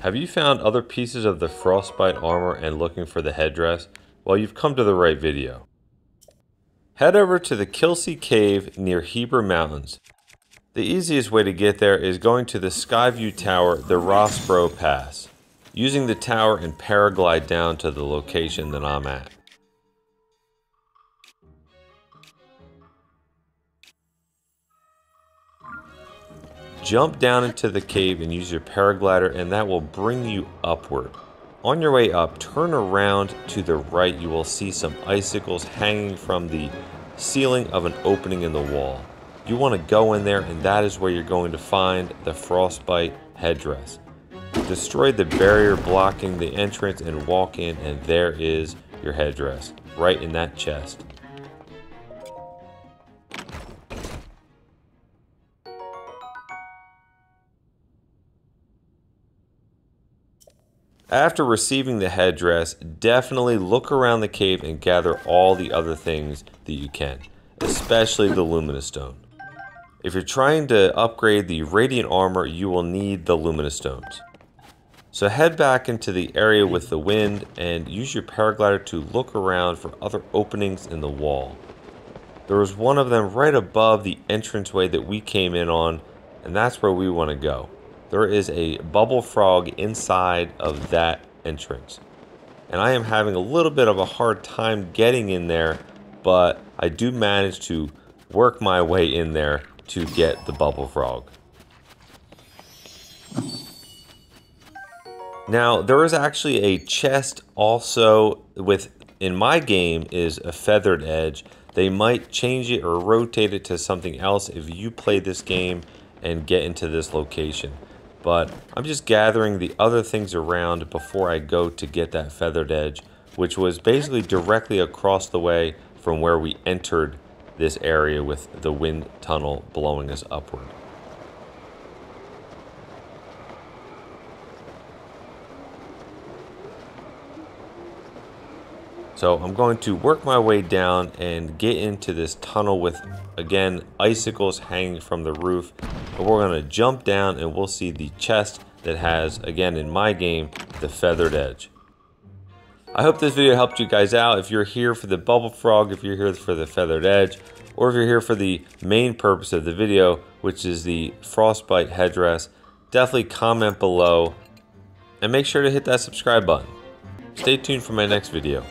Have you found other pieces of the frostbite armor and looking for the headdress? Well, you've come to the right video. Head over to the Kilsi Cave near Hebra Mountains. The easiest way to get there is going to the Skyview Tower, the Rossbro Pass, using the tower and paraglide down to the location that I'm at. Jump down into the cave and use your paraglider, and that will bring you upward. On your way up, turn around to the right. You will see some icicles hanging from the ceiling of an opening in the wall. You want to go in there, and that is where you're going to find the frostbite headdress. Destroy the barrier blocking the entrance and walk in, and there is your headdress, right in that chest. After receiving the headdress, definitely look around the cave and gather all the other things that you can, especially the luminous stone. If you're trying to upgrade the radiant armor, you will need the luminous stones. So head back into the area with the wind and use your paraglider to look around for other openings in the wall. There was one of them right above the entranceway that we came in on, and that's where we want to go. There is a bubble frog inside of that entrance. And I am having a little bit of a hard time getting in there, but I do manage to work my way in there to get the bubble frog. Now, there is actually a chest also with, in my game, is a feathered edge. They might change it or rotate it to something else if you play this game and get into this location. But I'm just gathering the other things around before I go to get that feathered edge, which was basically directly across the way from where we entered this area with the wind tunnel blowing us upward. So I'm going to work my way down and get into this tunnel with, again, icicles hanging from the roof. But we're going to jump down and we'll see the chest that has, again in my game, the feathered edge. I hope this video helped you guys out. If you're here for the bubble frog, if you're here for the feathered edge, or if you're here for the main purpose of the video, which is the frostbite headdress, definitely comment below and make sure to hit that subscribe button. Stay tuned for my next video.